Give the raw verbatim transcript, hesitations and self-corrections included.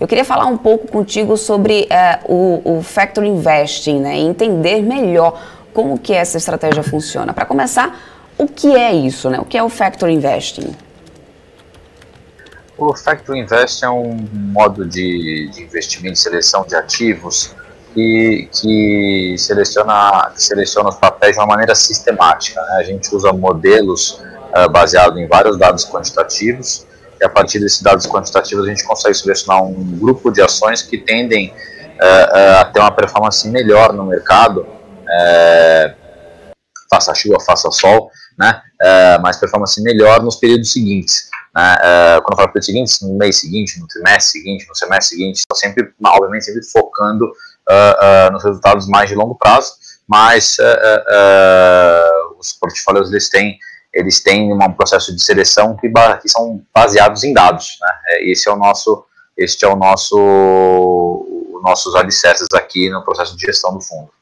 Eu queria falar um pouco contigo sobre é, o, o Factor Investing, né? E entender melhor como que essa estratégia funciona. Para começar, o que é isso, né? O que é o Factor Investing? O Factor Investing é um modo de, de investimento e seleção de ativos que, que, seleciona, que seleciona os papéis de uma maneira sistemática, né? A gente usa modelos uh, baseados em vários dados quantitativos, e a partir desses dados quantitativos a gente consegue selecionar um grupo de ações que tendem uh, uh, a ter uma performance melhor no mercado, uh, faça chuva, faça sol, né? uh, mas performance melhor nos períodos seguintes. Né? Uh, quando eu falo períodos seguintes, no mês seguinte, no trimestre seguinte, no semestre seguinte, estou sempre, obviamente, sempre focando uh, uh, nos resultados mais de longo prazo, mas uh, uh, uh, os portfólios eles têm eles têm um processo de seleção que, que são baseados em dados, né? Esse é o nosso, este é o nosso, os nossos alicerces aqui no processo de gestão do fundo.